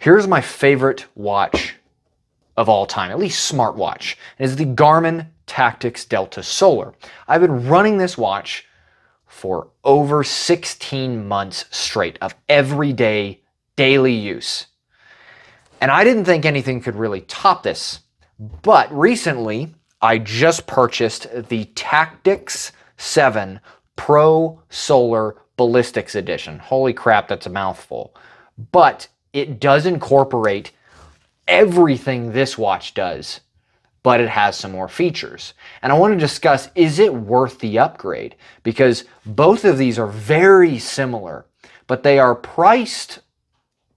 Here's my favorite watch of all time, at least smartwatch. It is the Garmin Tactix Delta Solar. I've been running this watch for over 16 months straight of everyday, daily use. And I didn't think anything could really top this, but recently I just purchased the Tactix 7 Pro Solar Ballistics Edition. Holy crap, that's a mouthful. But it does incorporate everything this watch does, but it has some more features. And I want to discuss, is it worth the upgrade? Because both of these are very similar, but they are priced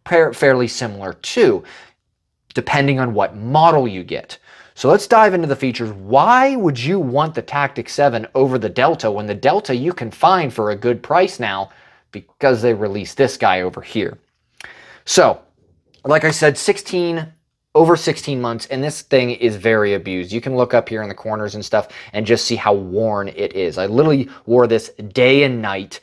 fairly similar too, depending on what model you get. So let's dive into the features. Why would you want the Tactix 7 over the Delta when the Delta you can find for a good price now because they released this guy over here? So, like I said, over 16 months, and this thing is very abused. You can look up here in the corners and stuff and just see how worn it is. I literally wore this day and night,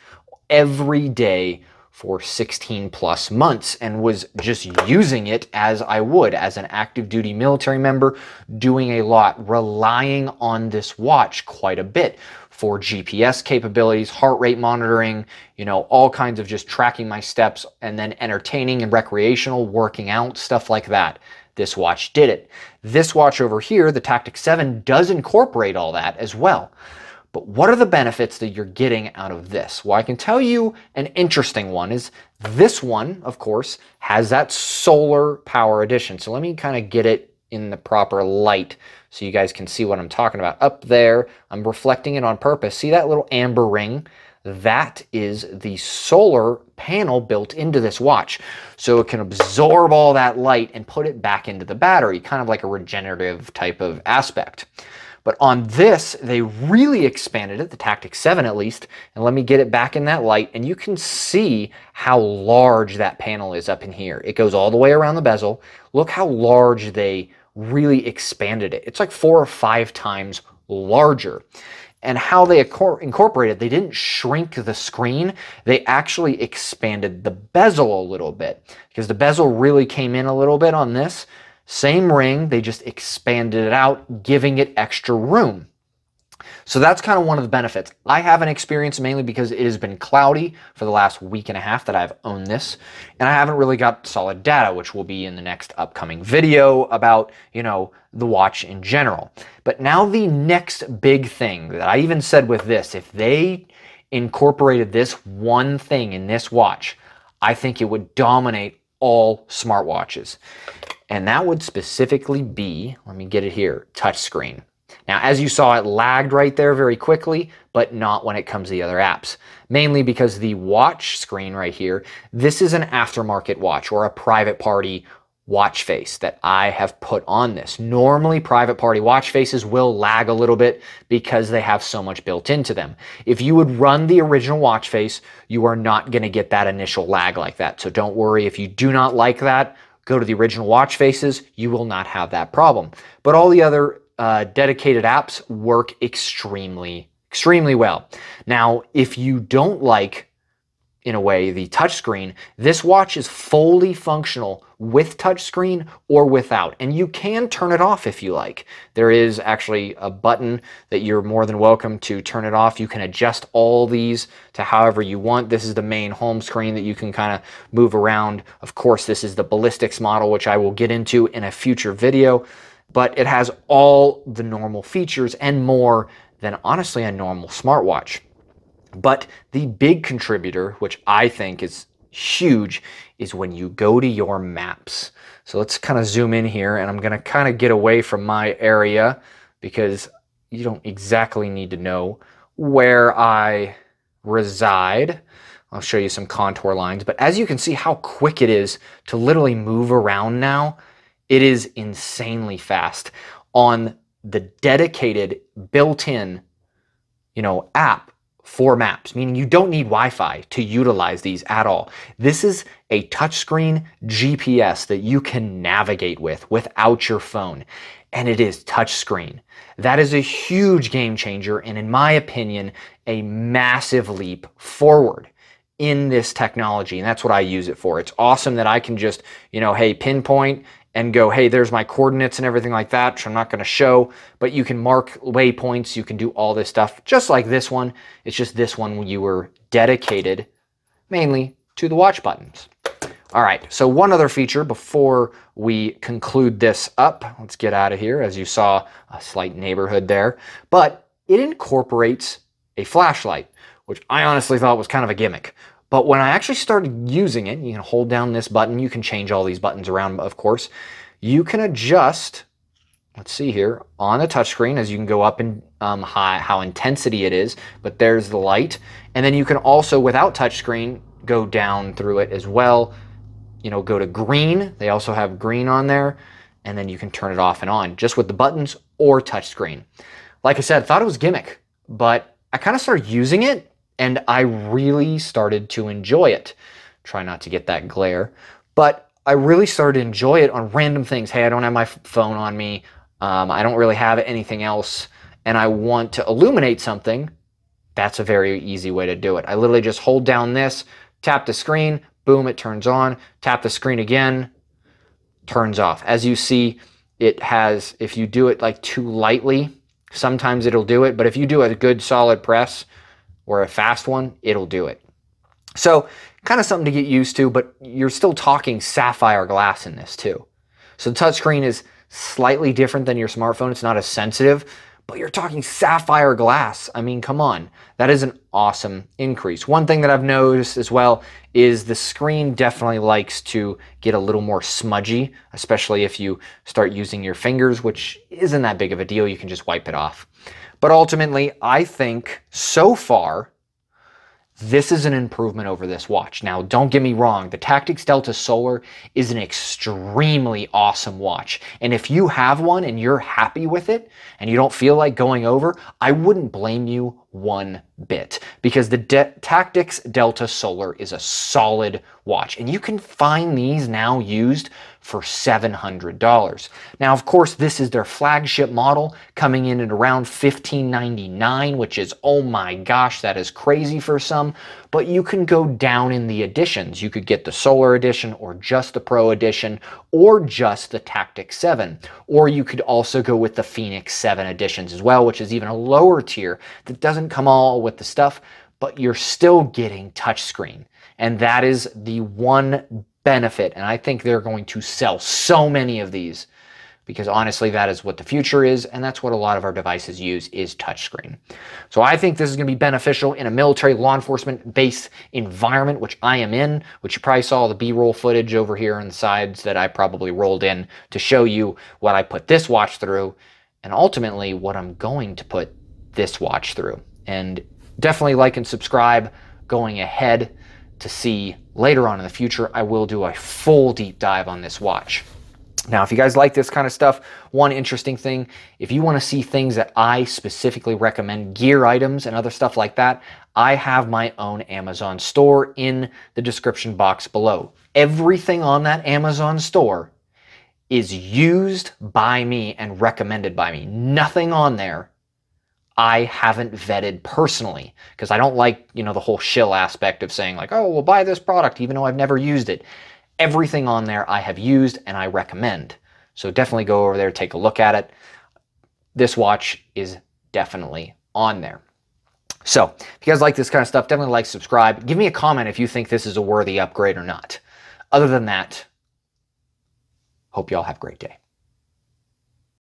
every day for 16 plus months and was just using it as I would, as an active duty military member, doing a lot, relying on this watch quite a bit for GPS capabilities, heart rate monitoring, you know, all kinds of just tracking my steps, and then entertaining and recreational, working out, stuff like that. This watch did it. This watch over here, the Tactix 7, does incorporate all that as well. But what are the benefits that you're getting out of this? Well, I can tell you an interesting one is this one, of course, has that solar power edition. So let me kind of get it in the proper light so you guys can see what I'm talking about. Up there, I'm reflecting it on purpose. See that little amber ring? That is the solar panel built into this watch, so it can absorb all that light and put it back into the battery, kind of like a regenerative type of aspect. But on this, they really expanded it, the Tactix 7 at least, and let me get it back in that light, and you can see how large that panel is up in here. It goes all the way around the bezel. Look how large they really expanded it. It's like 4 or 5 times larger. And how they incorporated, they didn't shrink the screen, they actually expanded the bezel a little bit, because the bezel really came in a little bit on this. Same ring, they just expanded it out, giving it extra room. So that's kind of one of the benefits. I haven't experienced, mainly because it has been cloudy for the last week and a half that I've owned this, and I haven't really got solid data, which will be in the next upcoming video about, you know, the watch in general. But now the next big thing that I even said with this, if they incorporated this one thing in this watch, I think it would dominate all smartwatches. And that would specifically be, let me get it here, touchscreen. Now, as you saw, it lagged right there very quickly, but not when it comes to the other apps. Mainly because the watch screen right here, this is an aftermarket watch or a private party watch face that I have put on this. Normally, private party watch faces will lag a little bit because they have so much built into them. If you would run the original watch face, you are not going to get that initial lag like that. So don't worry if you do not like that. Go to the original watch faces, you will not have that problem. But all the other dedicated apps work extremely well. Now, if you don't like, in a way, the touchscreen, this watch is fully functional with touchscreen or without, and you can turn it off if you like. There is actually a button that you're more than welcome to turn it off. You can adjust all these to however you want. This is the main home screen that you can kind of move around. Of course, this is the ballistics model, which I will get into in a future video, but it has all the normal features and more than honestly a normal smartwatch. But the big contributor, which I think is huge, is when you go to your maps. So let's kind of zoom in here, and I'm going to kind of get away from my area because you don't exactly need to know where I reside. I'll show you some contour lines, but as you can see how quick it is to literally move around now, it is insanely fast on the dedicated built-in, you know, app for maps, meaning you don't need Wi-Fi to utilize these at all. This is a touchscreen GPS that you can navigate with without your phone, and it is touchscreen. That is a huge game changer, and in my opinion, a massive leap forward. in this technology, and that's what I use it for. It's awesome that I can just, you know, hey, pinpoint and go, hey, there's my coordinates and everything like that, which I'm not going to show, but you can mark waypoints, you can do all this stuff, just like this one. It's just this one you were dedicated mainly to the watch buttons. All right, so one other feature before we conclude this up, let's get out of here, as you saw a slight neighborhood there, but it incorporates a flashlight, which I honestly thought was kind of a gimmick. But when I actually started using it, you can hold down this button, you can change all these buttons around, of course. You can adjust, let's see here, on the touchscreen, as you can go up and how intensity it is, but there's the light. And then you can also, without touchscreen, go down through it as well. You know, go to green, they also have green on there, and then you can turn it off and on, just with the buttons or touchscreen. Like I said, I thought it was gimmick, but I kind of started using it, and I really started to enjoy it. Try not to get that glare, but I really started to enjoy it on random things. Hey, I don't have my phone on me. I don't really have anything else, and I want to illuminate something. That's a very easy way to do it. I literally just hold down this, tap the screen, boom, it turns on. Tap the screen again, turns off. As you see, it has, if you do it like too lightly, sometimes it'll do it, but if you do a good solid press, or a fast one, it'll do it. So kind of something to get used to, but you're still talking sapphire glass in this too. So the touchscreen is slightly different than your smartphone. It's not as sensitive, but you're talking sapphire glass. I mean, come on, that is an awesome increase. One thing that I've noticed as well is the screen definitely likes to get a little more smudgy, especially if you start using your fingers, which isn't that big of a deal. You can just wipe it off. But ultimately, I think so far, this is an improvement over this watch. Now, don't get me wrong, the Tactix Delta Solar is an extremely awesome watch. And if you have one and you're happy with it and you don't feel like going over, I wouldn't blame you one bit, because the Tactix Delta Solar is a solid watch. And you can find these now used for $700. Now, of course, this is their flagship model, coming in at around $1,599, which is, oh my gosh, that is crazy for some. But you can go down in the editions. You could get the Solar Edition, or just the Pro Edition, or just the Tactix 7. Or you could also go with the Fenix 7 editions as well, which is even a lower tier that doesn't come all with the stuff, but you're still getting touchscreen. And that is the one benefit, and I think they're going to sell so many of these, because honestly, that is what the future is, and that's what a lot of our devices use, is touchscreen. So I think this is going to be beneficial in a military law enforcement based environment, which I am in, which you probably saw the B-roll footage over here on the sides that I probably rolled in to show you what I put this watch through, and ultimately what I'm going to put this watch through. And definitely like and subscribe going ahead to see later on in the future. I will do a full deep dive on this watch. Now, if you guys like this kind of stuff, one interesting thing, if you want to see things that I specifically recommend, gear items and other stuff like that, I have my own Amazon store in the description box below. Everything on that Amazon store is used by me and recommended by me. Nothing on there I haven't vetted personally, because I don't like, you know, the whole shill aspect of saying like, oh, well, buy this product, even though I've never used it. Everything on there I have used and I recommend. So definitely go over there, take a look at it. This watch is definitely on there. So if you guys like this kind of stuff, definitely like, subscribe. Give me a comment if you think this is a worthy upgrade or not. Other than that, hope y'all have a great day.